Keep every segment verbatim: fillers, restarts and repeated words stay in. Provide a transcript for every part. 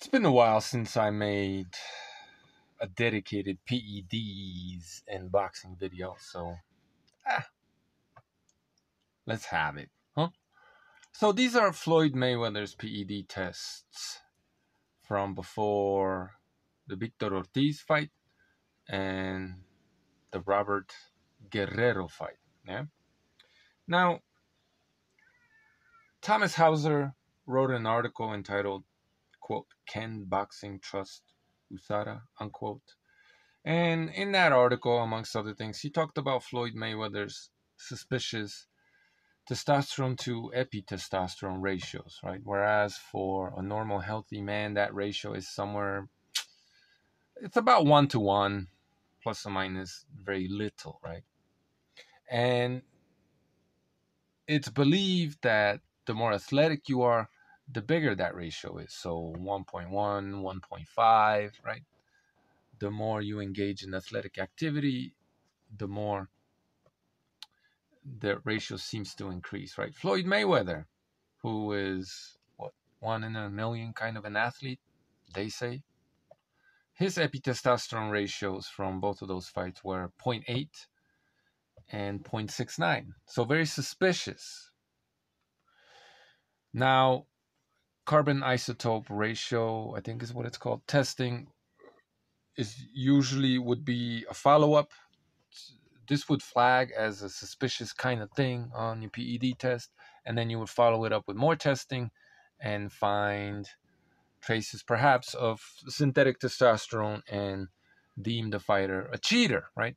It's been a while since I made a dedicated P E Ds and boxing video, so ah, let's have it, huh? So these are Floyd Mayweather's P E D tests from before the Victor Ortiz fight and the Robert Guerrero fight. Yeah. Now, Thomas Hauser wrote an article entitled, quote, "Can Boxing Trust U S A D A?" unquote. And in that article, amongst other things, he talked about Floyd Mayweather's suspicious testosterone to epitestosterone ratios, right? Whereas for a normal healthy man, that ratio is somewhere, it's about one to one, plus or minus very little, right? And it's believed that the more athletic you are, the bigger that ratio is. So one point one, one point five, right? The more you engage in athletic activity, the more the ratio seems to increase, right? Floyd Mayweather, who is, what, one in a million kind of an athlete, they say. His epitestosterone ratios from both of those fights were zero point eight and zero point six nine. So very suspicious. Now, carbon isotope ratio, I think is what it's called, testing is usually would be a follow-up. This would flag as a suspicious kind of thing on your P E D test, and then you would follow it up with more testing and find traces perhaps of synthetic testosterone and deemed the fighter a cheater, right?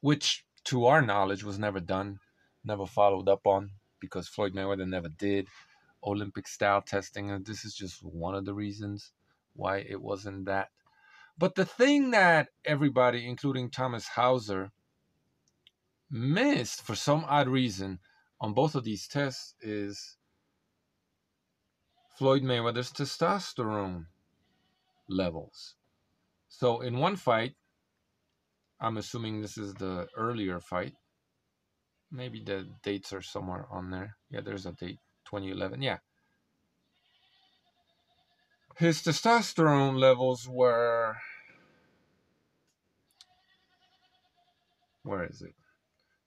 Which, to our knowledge, was never done, never followed up on, because Floyd Mayweather never did Olympic-style testing. And this is just one of the reasons why it wasn't that. But the thing that everybody, including Thomas Hauser, missed for some odd reason on both of these tests is Floyd Mayweather's testosterone levels. So in one fight, I'm assuming this is the earlier fight. Maybe the dates are somewhere on there. Yeah, there's a date, twenty eleven, yeah. His testosterone levels were, where is it?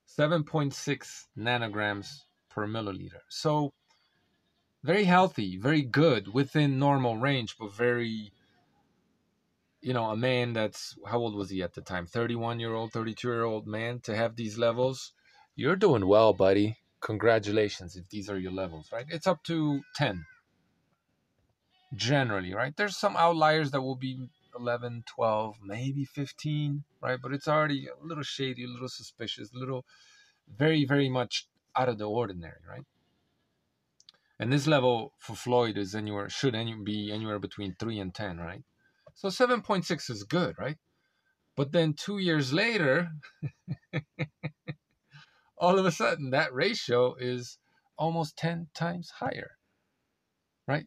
seven point six nanograms per milliliter. So very healthy, very good, within normal range, but very, you know, a man that's, how old was he at the time? thirty-one-year-old, thirty-two-year-old man to have these levels. You're doing well, buddy. Congratulations if these are your levels, right? It's up to ten, generally, right? There's some outliers that will be eleven, twelve, maybe fifteen, right? But it's already a little shady, a little suspicious, a little very, very much out of the ordinary, right? And this level for Floyd is anywhere, should any, be anywhere between three and ten, right? So seven point six is good, right? But then two years later, all of a sudden, that ratio is almost ten times higher, right?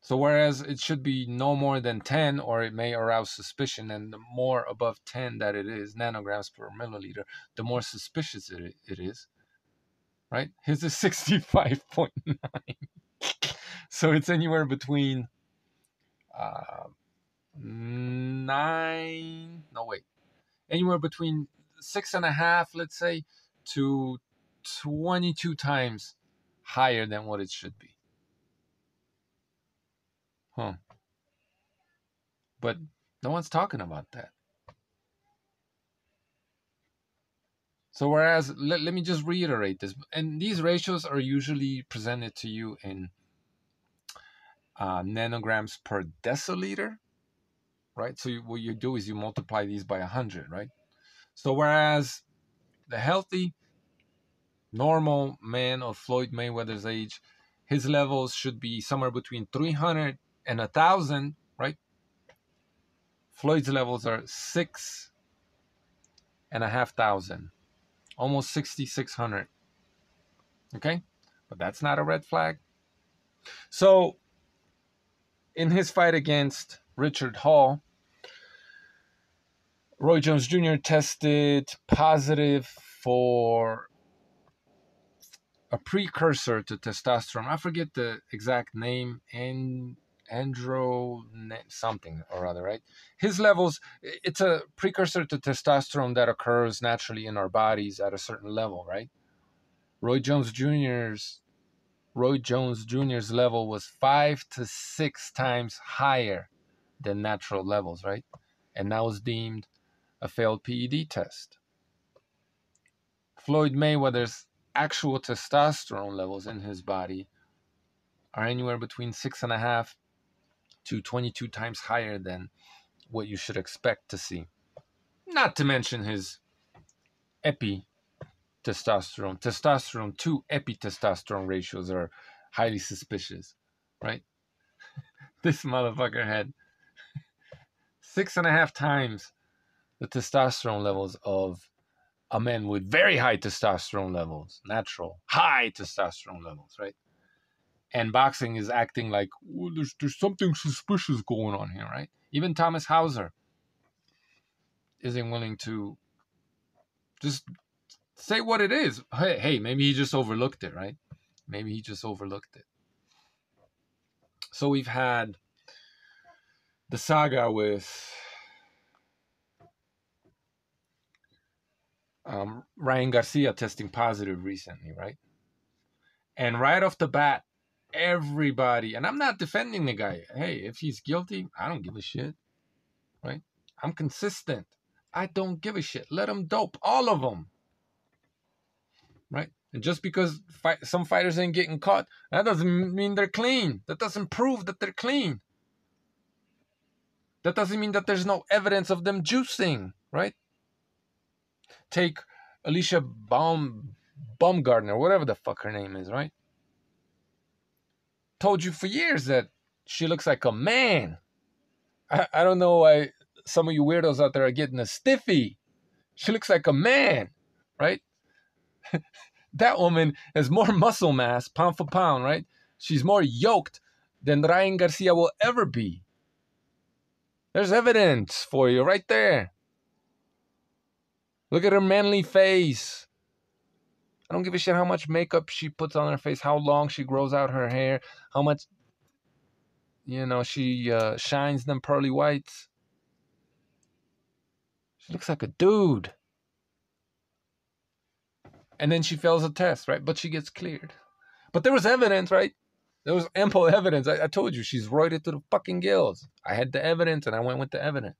So whereas it should be no more than ten, or it may arouse suspicion, and the more above ten that it is, nanograms per milliliter, the more suspicious it, it is. Right? His is sixty-five point nine. So it's anywhere between uh, nine, no wait, anywhere between six and a half, let's say, to twenty-two times higher than what it should be. Huh. But no one's talking about that. So whereas, let, let me just reiterate this. And these ratios are usually presented to you in uh, nanograms per deciliter, right? So you, what you do is you multiply these by one hundred, right? So whereas the healthy, normal man of Floyd Mayweather's age, his levels should be somewhere between three hundred and one thousand, right? Floyd's levels are six and a half thousand. Almost sixty-six hundred, okay? But that's not a red flag. So in his fight against Richard Hall, Roy Jones Junior tested positive for a precursor to testosterone. I forget the exact name, and andro something or other, right? His levels, it's a precursor to testosterone that occurs naturally in our bodies at a certain level, right? Roy Jones Junior's Roy Jones Junior's level was five to six times higher than natural levels, right? And that was deemed a failed P E D test. Floyd Mayweather's actual testosterone levels in his body are anywhere between six and a half to twenty-two times higher than what you should expect to see. Not to mention his epi testosterone, testosterone to epitestosterone ratios are highly suspicious, right? This motherfucker had six and a half times the testosterone levels of a man with very high testosterone levels, natural, high testosterone levels, right? And boxing is acting like, well, there's, there's something suspicious going on here, right? Even Thomas Hauser isn't willing to just say what it is. Hey, hey, maybe he just overlooked it, right? Maybe he just overlooked it. So we've had the saga with um, Ryan Garcia testing positive recently, right? And right off the bat, everybody, and I'm not defending the guy. Hey, if he's guilty, I don't give a shit, right? I'm consistent. I don't give a shit. Let them dope, all of them. Right? And just because fight, some fighters ain't getting caught, that doesn't mean they're clean. That doesn't prove that they're clean. That doesn't mean that there's no evidence of them juicing, right? Take Alicia Baum Baumgartner, whatever the fuck her name is, right? Told you for years that she looks like a man. I, I don't know why some of you weirdos out there are getting a stiffy. She looks like a man, right? That woman has more muscle mass, pound for pound, right? She's more yoked than Ryan Garcia will ever be. There's evidence for you right there. Look at her manly face. I don't give a shit how much makeup she puts on her face, how long she grows out her hair, how much, you know, she uh, shines them pearly whites. She looks like a dude. And then she fails a test, right? But she gets cleared. But there was evidence, right? There was ample evidence. I, I told you, she's roided to the fucking gills. I had the evidence, and I went with the evidence.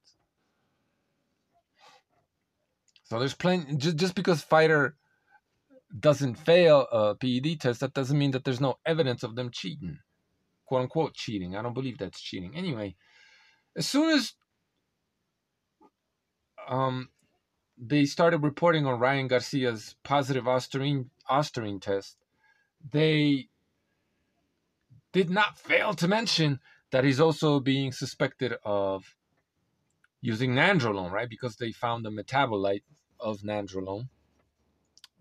So there's plenty. Just, just because fighter doesn't fail a P E D test, that doesn't mean that there's no evidence of them cheating. Quote, unquote, cheating. I don't believe that's cheating. Anyway, as soon as um. they started reporting on Ryan Garcia's positive Ostarine, Ostarine test, they did not fail to mention that he's also being suspected of using nandrolone, right? Because they found a metabolite of nandrolone.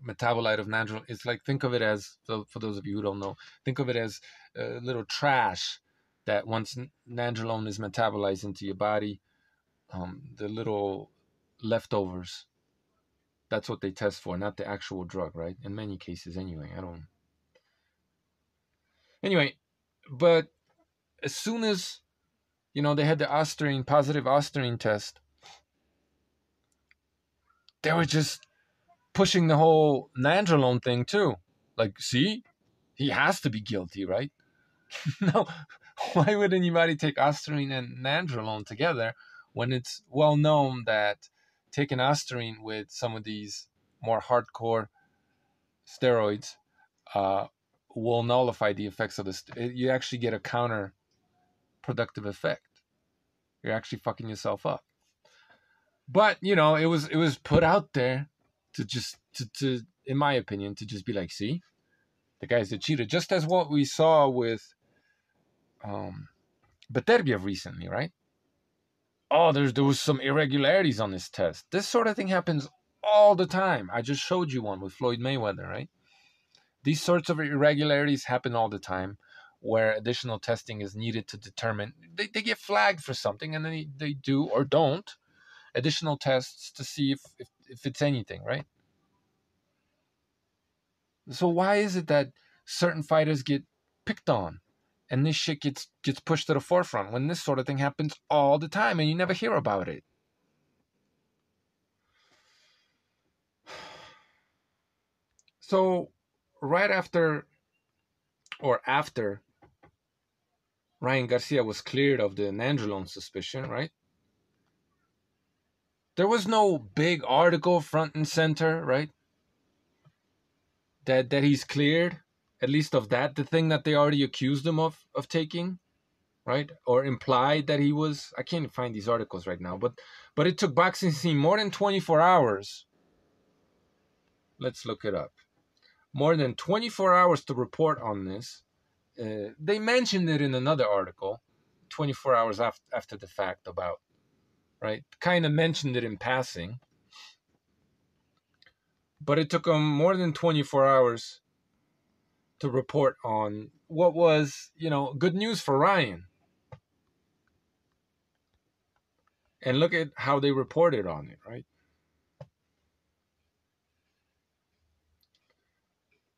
Metabolite of nandrolone. It's like, think of it as, so for those of you who don't know, think of it as a little trash that once nandrolone is metabolized into your body, um, the little leftovers, that's what they test for, not the actual drug, right? In many cases, anyway. I don't... Anyway, but as soon as, you know, they had the Ostarine, positive Ostarine test, they were just pushing the whole nandrolone thing, too. Like, see? He has to be guilty, right? No. Why would anybody take Ostarine and nandrolone together when it's well known that taking Ostarine with some of these more hardcore steroids uh, will nullify the effects of this. You actually get a counterproductive effect. You're actually fucking yourself up. But, you know, it was it was put out there to just, to, to in my opinion, to just be like, see, the guy's a cheater. Just as what we saw with um, Beterbiev recently, right? Oh, there's, there was some irregularities on this test. This sort of thing happens all the time. I just showed you one with Floyd Mayweather, right? These sorts of irregularities happen all the time where additional testing is needed to determine. They, they get flagged for something, and then they, they do or don't additional tests to see if, if, if it's anything, right? So why is it that certain fighters get picked on and this shit gets gets pushed to the forefront when this sort of thing happens all the time and you never hear about it? So right after or after Ryan Garcia was cleared of the nandrolone suspicion, right? There was no big article front and center, right? That that he's cleared, at least of that, the thing that they already accused him of of taking, right? Or implied that he was. I can't find these articles right now, but but it took Boxing Scene more than twenty-four hours. Let's look it up. More than twenty-four hours to report on this. Uh, they mentioned it in another article, twenty-four hours after, after the fact about, right? Kind of mentioned it in passing. But it took them more than twenty-four hours to report on what was, you know, good news for Ryan. And look at how they reported on it, right?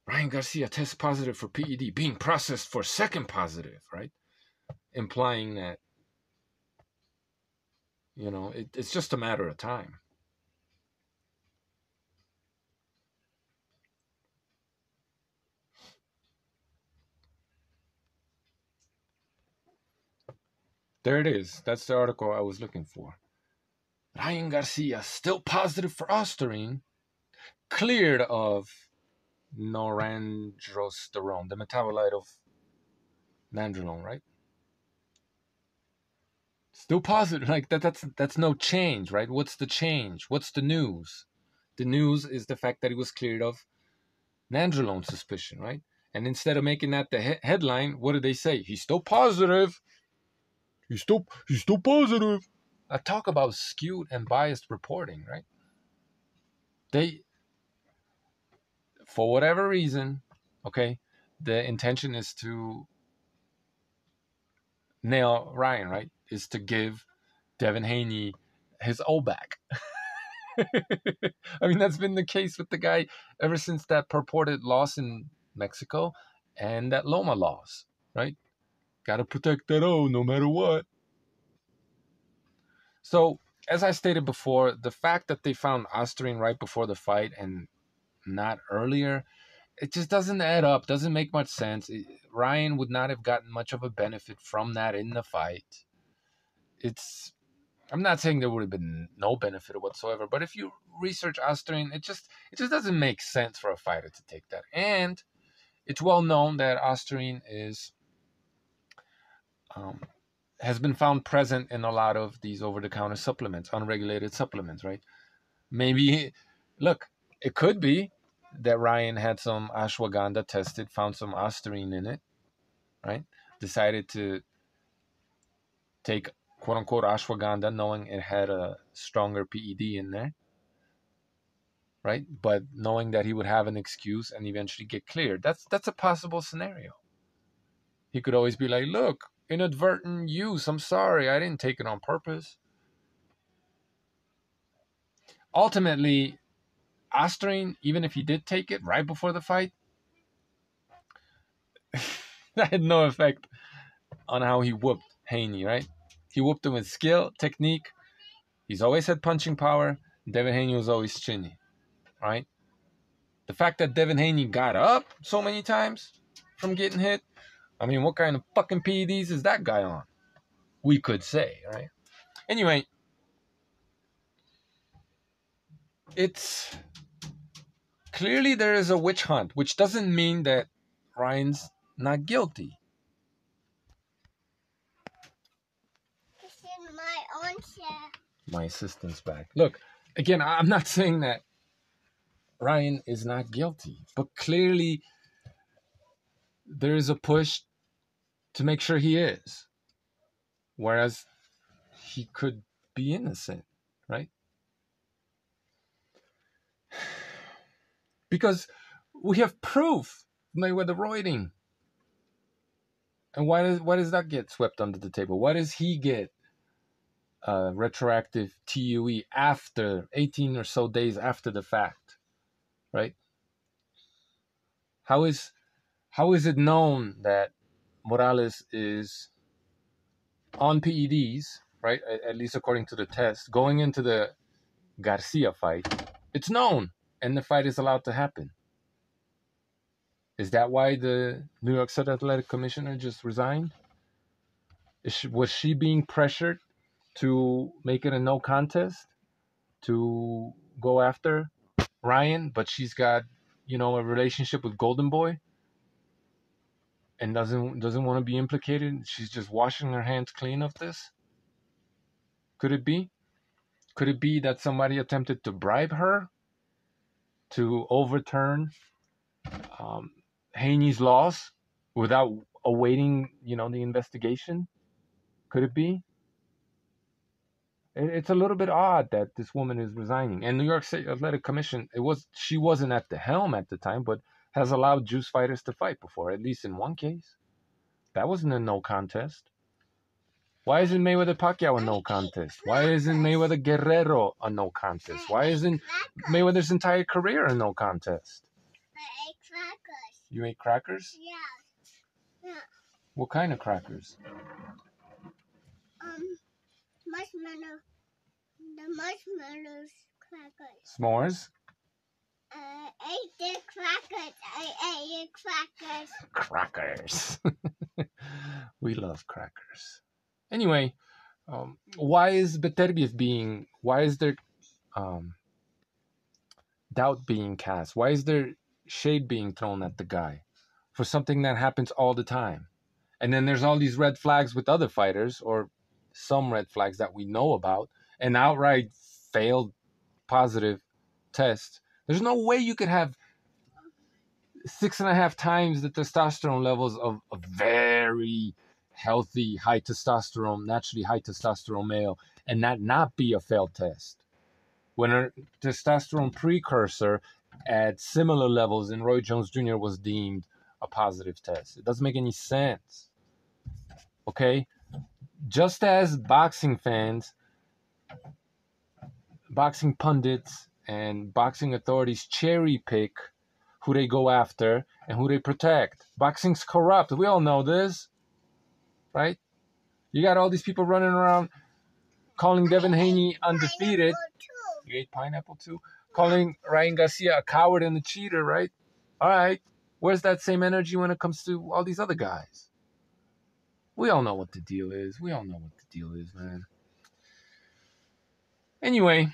Ryan Garcia tests positive for P E D, being processed for second positive, right? Implying that, you know, it, it's just a matter of time. There it is. That's the article I was looking for. Ryan Garcia, still positive for Ostarine, cleared of norandrosterone, the metabolite of nandrolone, right? Still positive. Like that that's that's no change, right? What's the change? What's the news? The news is the fact that he was cleared of nandrolone suspicion, right? And instead of making that the he headline, what do they say? He's still positive. He's still he's still positive. I talk about skewed and biased reporting, right? They For whatever reason, okay, the intention is to nail Ryan, right? Is to give Devin Haney his O back. I mean, that's been the case with the guy ever since that purported loss in Mexico and that Loma loss, right? Got to protect that O no matter what. So, as I stated before, the fact that they found Ostarine right before the fight and not earlier, it just doesn't add up, doesn't make much sense. It, Ryan would not have gotten much of a benefit from that in the fight. It's, I'm not saying there would have been no benefit whatsoever, but if you research Ostarine, it just it just doesn't make sense for a fighter to take that. And it's well known that Ostarine is um, has been found present in a lot of these over-the-counter supplements, unregulated supplements, right? Maybe, look, it could be that Ryan had some ashwagandha tested, found some Ostarine in it, right? Decided to take quote-unquote ashwagandha knowing it had a stronger P E D in there, right? But knowing that he would have an excuse and eventually get cleared. That's, that's a possible scenario. He could always be like, look, inadvertent use. I'm sorry. I didn't take it on purpose. Ultimately, Ostarine, even if he did take it right before the fight, that had no effect on how he whooped Haney, right? He whooped him with skill, technique. He's always had punching power. Devin Haney was always chinny, right? The fact that Devin Haney got up so many times from getting hit, I mean, what kind of fucking P E Ds is that guy on? We could say, right? Anyway, it's... clearly, there is a witch hunt, which doesn't mean that Ryan's not guilty. It's in my own chair. My assistant's back. Look, again, I'm not saying that Ryan is not guilty, but clearly there is a push to make sure he is, whereas he could be innocent, right? Because we have proof of Mayweather roiding. And why does, why does that get swept under the table? Why does he get uh, retroactive T U E after eighteen or so days after the fact, right? How is how is it known that Morales is on P E Ds, right? At, at least according to the test, going into the Garcia fight, it's known, and the fight is allowed to happen. Is that why the New York State Athletic Commissioner just resigned? Is she, was she being pressured to make it a no contest, to go after Ryan, but she's got, you know, a relationship with Golden Boy and doesn't doesn't want to be implicated? She's just washing her hands clean of this? Could it be? Could it be that somebody attempted to bribe her to overturn um, Haney's loss without awaiting, you know, the investigation? Could it be? It's a little bit odd that this woman is resigning. And New York State Athletic Commission, it was she wasn't at the helm at the time, but has allowed juice fighters to fight before, at least in one case. That wasn't a no contest. Why isn't Mayweather Pacquiao a no contest? Why isn't Mayweather Guerrero a no contest? Why isn't Mayweather's entire career a no contest? I ate crackers. You ate crackers? Yeah. Yeah. What kind of crackers? Um. Marshmallow, the marshmallows crackers. S'mores? Uh, I ate the crackers. I ate crackers. Crackers. We love crackers. Anyway, um, why is Beterbiev being, why is there um, doubt being cast? Why is there shade being thrown at the guy for something that happens all the time? And then there's all these red flags with other fighters, or some red flags that we know about, an outright failed positive test. There's no way you could have six and a half times the testosterone levels of a very healthy, high testosterone, naturally high testosterone male, and that not be a failed test. When her testosterone precursor at similar levels in Roy Jones Junior was deemed a positive test. It doesn't make any sense. Okay? Just as boxing fans, boxing pundits, and boxing authorities cherry pick who they go after and who they protect. Boxing's corrupt. We all know this, right? You got all these people running around calling Devin Haney undefeated. You ate pineapple too? Calling Ryan Garcia a coward and a cheater, right? All right. Where's that same energy when it comes to all these other guys? We all know what the deal is. We all know what the deal is, man. Anyway.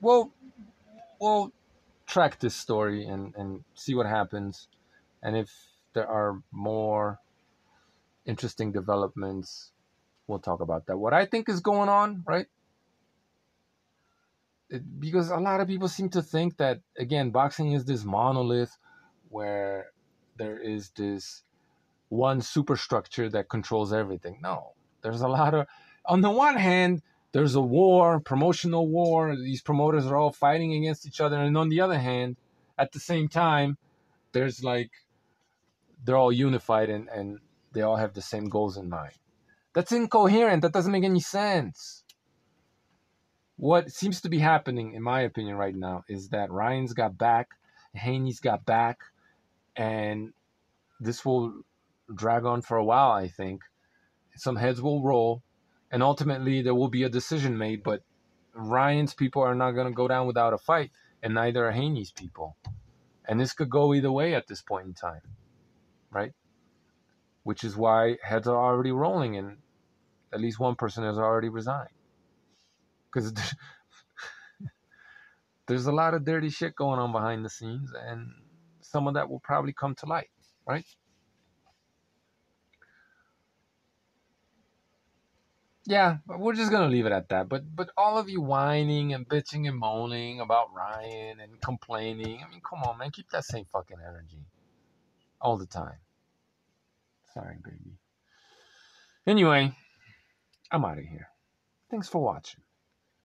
We'll, we'll track this story and, and see what happens. And if there are more interesting developments, we'll talk about that. What I think is going on, right? It, because a lot of people seem to think that, again, boxing is this monolith where there is this one superstructure that controls everything. No, there's a lot of, on the one hand, there's a war, promotional war. These promoters are all fighting against each other. And on the other hand, at the same time, there's like, they're all unified and, and they all have the same goals in mind. That's incoherent. That doesn't make any sense. What seems to be happening, in my opinion, right now, is that Ryan's got back, Haney's got back, and this will drag on for a while, I think. Some heads will roll, and ultimately there will be a decision made, but Ryan's people are not going to go down without a fight, and neither are Haney's people. And this could go either way at this point in time, right? Which is why heads are already rolling, and at least one person has already resigned. Because there's a lot of dirty shit going on behind the scenes, and some of that will probably come to light, right? Yeah, we're just going to leave it at that. But but all of you whining and bitching and moaning about Ryan and complaining, I mean, come on, man. Keep that same fucking energy all the time. Sorry, baby. Anyway, I'm out of here. Thanks for watching.